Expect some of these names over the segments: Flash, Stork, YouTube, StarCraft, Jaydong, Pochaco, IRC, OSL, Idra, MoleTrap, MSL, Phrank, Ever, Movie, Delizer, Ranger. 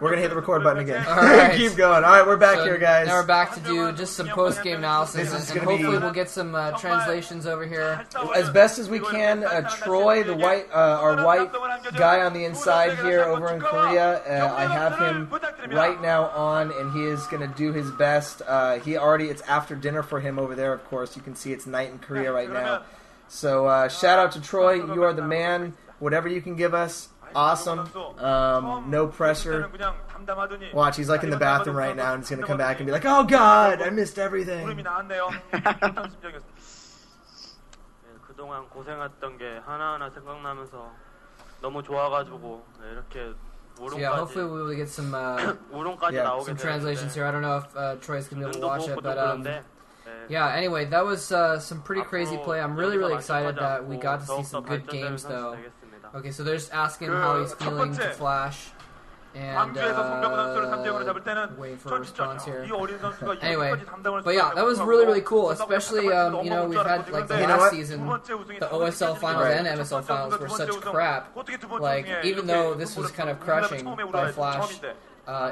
We're gonna hit the record button again. All right. Keep going. All right, we're back here, guys. Now we're back to do just some post-game analysis, and hopefully we'll get some translations over here as best as we can. Troy, the white, our white guy on the inside here, over in Korea, I have him right now on, and he is gonna do his best. He already, it's after dinner for him over there. Of course, you can see it's night in Korea right now. So shout out to Troy. You are the man. Whatever you can give us. Awesome. No pressure. Watch, he's like in the bathroom right now, and he's going to come back and be like, oh, God, I missed everything. So yeah, hopefully we will get some translations here. I don't know if Troy's going to be able to watch it, but... yeah, anyway, that was some pretty crazy play. I'm really, really excited that we got to see some good games, though. Okay, so they're just asking how he's feeling to Flash, and waiting for a response here. Anyway, but yeah, that was really, really cool, especially, you know, we've had, like, the last season, the OSL finals and MSL finals were such crap. Like, even though this was kind of crushing by Flash, it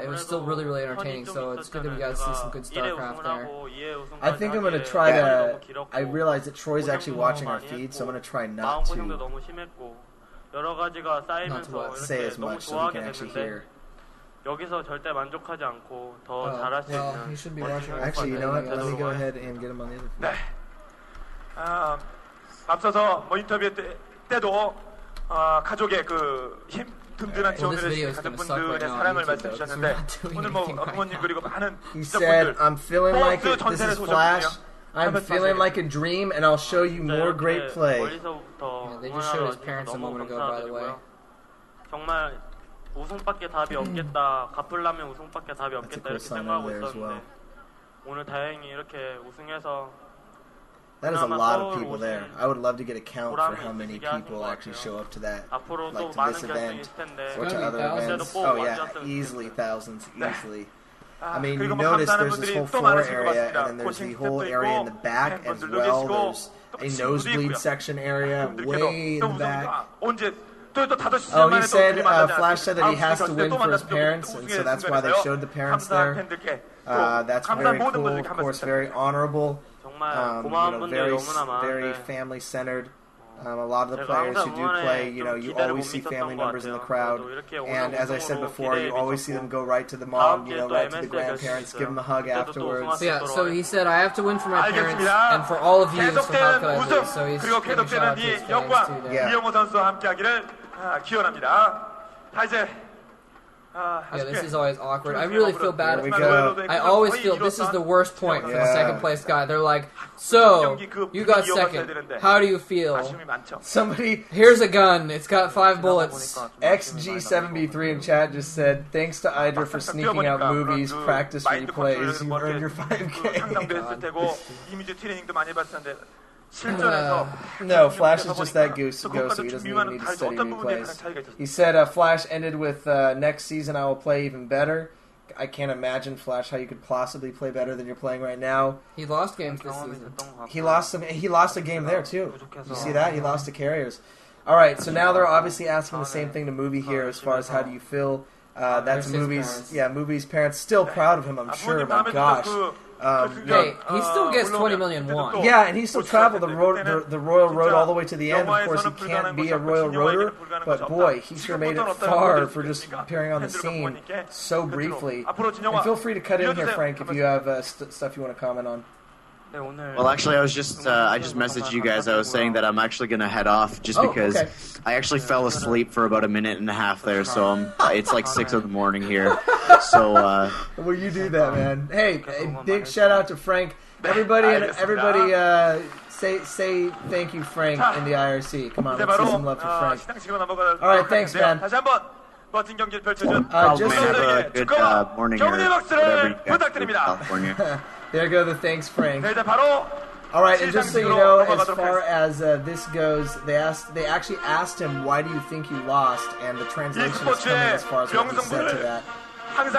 was still really, really entertaining, so it's good that we got to see some good StarCraft there. I think I'm going to try to... I realize that Troy's actually watching our feed, so I'm going to try not to say as much so we can actually hear. Well, he should be watching. Actually, you know what? Let me go ahead and get him on the other phone. Well, this video is going to suck right now on YouTube, though, right now. He said, I'm feeling like it. This is Flash. I'm feeling like a dream, and I'll show you more great play. Yeah, they just showed his parents a moment ago, by the way. That's a cool sign over there as well. That is a lot of people there. I would love to get a count for how many people actually show up to that, like to this event, or to other events. Oh yeah, easily thousands, easily. I mean, you notice there's this whole floor area, and then there's the whole area in the back as well. There's a nosebleed section area way in the back. Oh, he said, Flash said that he has to win for his parents, and so that's why they showed the parents there. That's very cool, of course, very honorable, you know, very family-centered. A lot of the players who do play, you know, you always see family members in the crowd. And as I said before, you always see them go right to the mom, you know, right to the grandparents, give them a hug afterwards. So yeah, so he said, I have to win for my parents and for all of you, so how could I lose? So he's giving a shout out to his fans too there. Yeah, this is always awkward. I really feel bad. I always feel this is the worst point for the second place guy. They're like, so, you got second. How do you feel? Somebody, here's a gun. It's got 5 bullets. XG7B3 in chat just said, thanks to Idra for sneaking out movies, practice replays. You earned your 5K. No, Flash is just that goose to go, so he doesn't even need to study replays. He said Flash ended with next season I will play even better. I can't imagine, Flash, how you could possibly play better than you're playing right now. He lost games this season. He lost a game there too. You see that? He lost to Carriers. Alright, so now they're obviously asking the same thing to Movie here as far as how do you feel. That's Movie's, yeah, Movie's parents. Still proud of him, I'm sure. My gosh. Hey, he still gets 20 million won. Yeah, and he still traveled the Royal Road all the way to the end. Of course, he can't be a Royal Roader, but boy, he sure made it far for just appearing on the scene so briefly. And feel free to cut in here, Frank, if you have stuff you want to comment on. Well, actually, I was just messaged you guys. I was saying that I'm actually gonna head off just because I actually fell asleep for about a minute and a half there. So it's like 6 in the morning here. So well, you do that, man. Hey, big shout out to Frank. Everybody, say thank you, Frank, in the IRC. Come on, let's see some love for Frank. All right, thanks, man. Just have a good morning or whatever you guys do in California. There go the thanks, Frank. All right, and just so you know, as far as this goes, they actually asked him, why do you think you lost? And the translation is coming as far as what he said to that. Yeah,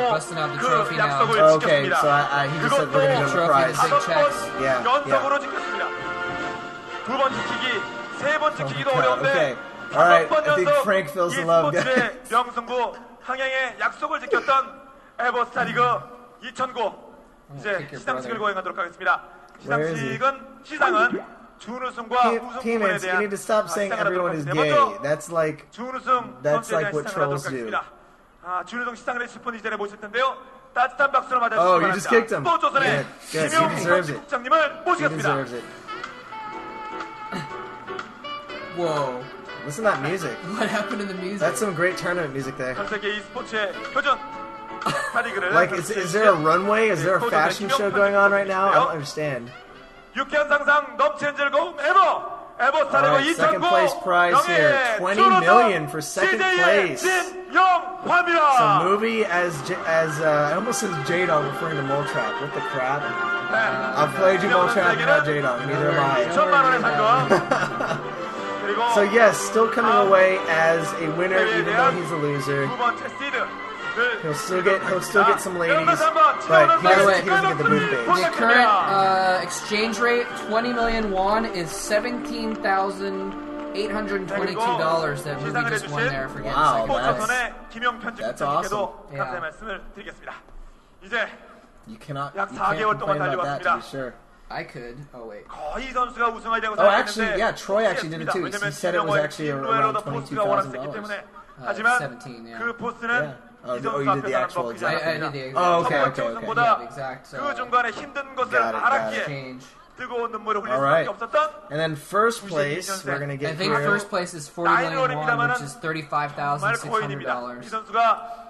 busting out the trophy now. Okay, so he just said we're going to go to the prize. Yeah. Okay, all right, I think Frank feels the love, guys. 항행의 약속을 지켰던 에버 스타리그 2009 이제 시상식을 거행하도록 하겠습니다. 시상은 준우승과 우승에 대한 시상을 That's like what trolls do. 준우승 시상을 해주실 분이 이전에 모실 텐데요. 따뜻한 박수로 맞아주시기 바랍니다. 또 조선의 김용 선식국장님을 모시겠습니다. Whoa. Listen to that music. What happened in the music? That's some great tournament music there. Like, is there a runway? Is there a fashion show going on right now? I don't understand. Alright, second place prize here. 20 million for second place. So Movie as I almost said Jaydong referring to MoleTrap. What the crap? I've played you MoleTrap and not Jaydong. Neither have I. So yes, still coming away as a winner, even though he's a loser. He'll still get some ladies, but he doesn't get the booth base. The current exchange rate, 20 million won, is $17,822 that Movie just won there for getting second. Wow, that's awesome. Yeah. You can't complain about that, to be sure. I could. Oh wait. Oh, actually, yeah. Troy actually did it too. He said it was actually around $22,000. 17. Yeah. Yeah. Oh, you did the actual exact. I did the exact. Oh, okay. Yeah, the exact. So, got it. Change. All right. And then first place, we're gonna get. I think first place is 40,000,001, which is $35,600.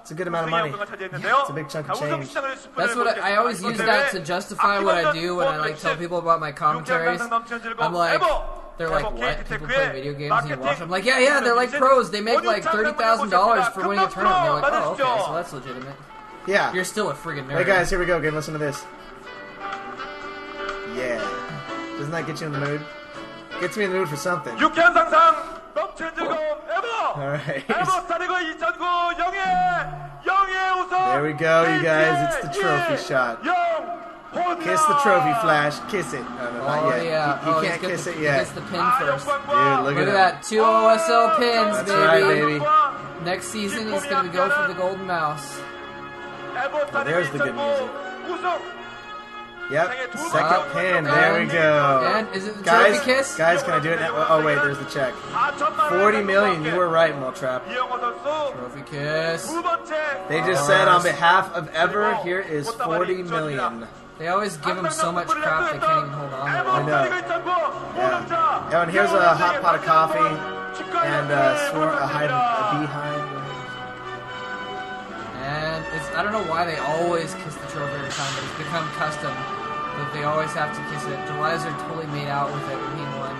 It's a good amount of money. Yeah, it's a big chunk of change. That's what I always use that to justify what I do when I like tell people about my commentaries. I'm like, they're like, what? People play video games and you watch them? I'm like, yeah. They're like pros. They make like $30,000 for winning a tournament. They're like, oh, okay, so that's legitimate. Yeah. You're still a friggin' nerd. Hey guys, here we go again. Listen to this. Yeah. Doesn't that get you in the mood? Gets me in the mood for something. Alright. There we go, you guys. It's the trophy shot. Kiss the trophy, Flash. Kiss it. No, not yet. Yeah. You can't kiss it yet. Kiss the pin first. Dude, look at that. 2 OSL pins, baby. That's right, baby. Next season, he's going to go for the golden mouse. Oh, there's the good music. Yep, second pin. There we go. And is it the trophy kiss? Guys, can I do it now? Oh, wait, there's the check. 40 million. You were right, MoleTrap. Trophy kiss. They just said on behalf of Ever, here is 40 million. They always give them so much crap they can't even hold on. I know. Yeah. Oh, and here's a hot pot of coffee and a beehive. And it's, I don't know why they always kiss the trophy every time, but it's become custom that they always have to kiss it. Delizer totally made out with it when he won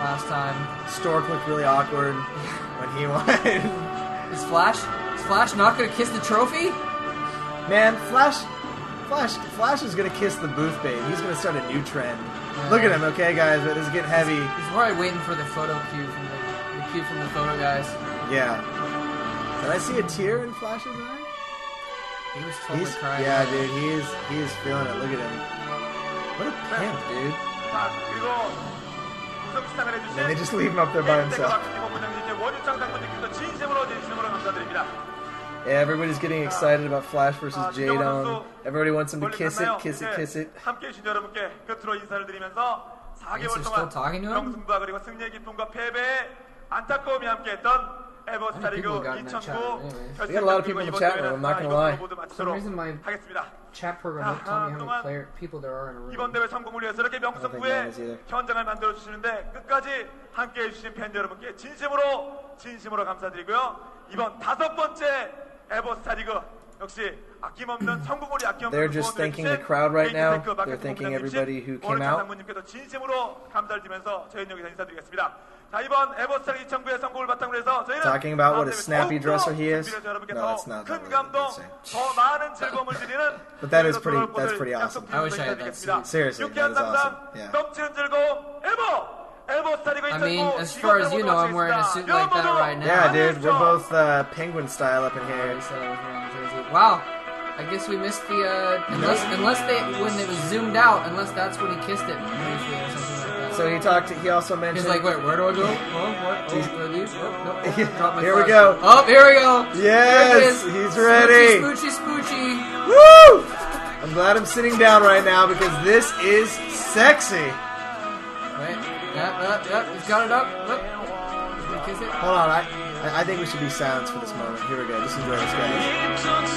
last time. Stork looked really awkward when he won. Is Flash not gonna kiss the trophy? Man, Flash is gonna kiss the booth babe. He's gonna start a new trend. Look at him, okay guys, but this is getting heavy. He's probably waiting for the photo cue from the cue from the photo guys. Yeah. Did I see a tear in Flash's eye? He was totally crying. Yeah, dude, he is feeling it. Look at him. What a pimp, dude. And they just leave him up there by himself. Yeah, everybody's getting excited about Flash versus Jaydong. Everybody wants him to kiss it, kiss it, kiss it. He's still talking to him? We got a lot of people in the chat room, I'm not going to lie. For some reason my chat program won't tell me how many people there are in a room. I don't think mine is either. They're just thanking the crowd right now. They're thanking everybody who came out. Talking about what a snappy dresser he is? No, that's not that. But that's pretty awesome. I wish I had that suit. Seriously, that is awesome. Yeah. I mean, as far as you know, I'm wearing a suit like that right now. Yeah, dude, we're both penguin style up in here. Wow. I guess we missed the unless they when it was zoomed out, unless that's when he kissed it. So he talked. He also mentioned. He's like, wait, where do I go? Oh, here we go. Oh, here we go. Yes, he's ready. Spoochy, spoochy. Woo! I'm glad I'm sitting down right now because this is sexy. Right? Yep. He's got it up. Kiss it. Hold on, I think we should be silenced for this moment. Here we go. Just enjoy this, guys.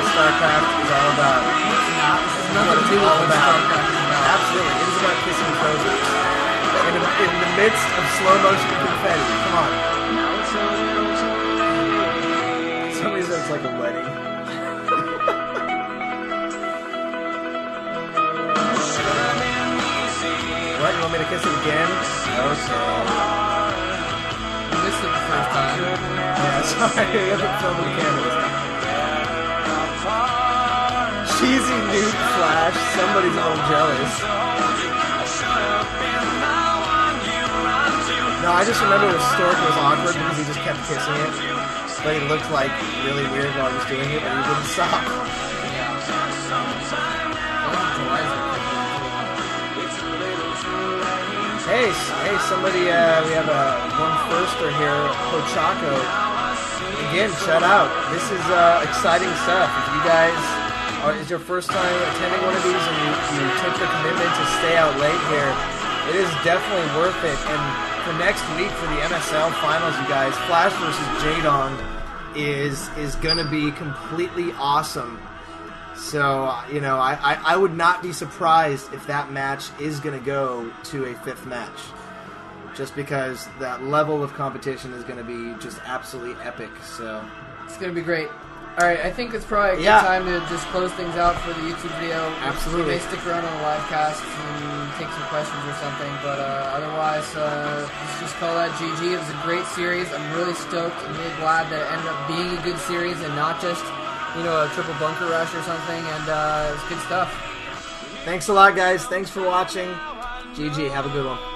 StarCraft is all about. It's nothing to do with StarCraft. Absolutely. It is about kissing frozen. In the midst of slow motion confetti. Come on. Somebody says it's like a wedding. What? You want me to kiss it again? No, sorry. You missed it the first time. Yeah, sorry. I haven't filmed the camera. Cheesy nude Flash, somebody's all jealous. No, I just remember with Stork it was awkward because he just kept kissing it. But he looked like really weird while he was doing it, and he didn't stop. Hey, somebody, we have one firster here, Pochaco. Again, shout out. This is exciting stuff. If you guys is your first time attending one of these and you took the commitment to stay out late here, it is definitely worth it. And for next week for the MSL finals, you guys, Flash versus Jaydong is gonna be completely awesome. So you know, I would not be surprised if that match is gonna go to a fifth match. Just because that level of competition is going to be just absolutely epic, so it's going to be great. All right, I think it's probably a good time to just close things out for the YouTube video. Absolutely, so stick around on the live cast and take some questions or something. But otherwise, let's just call that GG. It was a great series. I'm really stoked and really glad that it ended up being a good series and not just a triple bunker rush or something. And it's good stuff. Thanks a lot, guys. Thanks for watching. GG. Have a good one.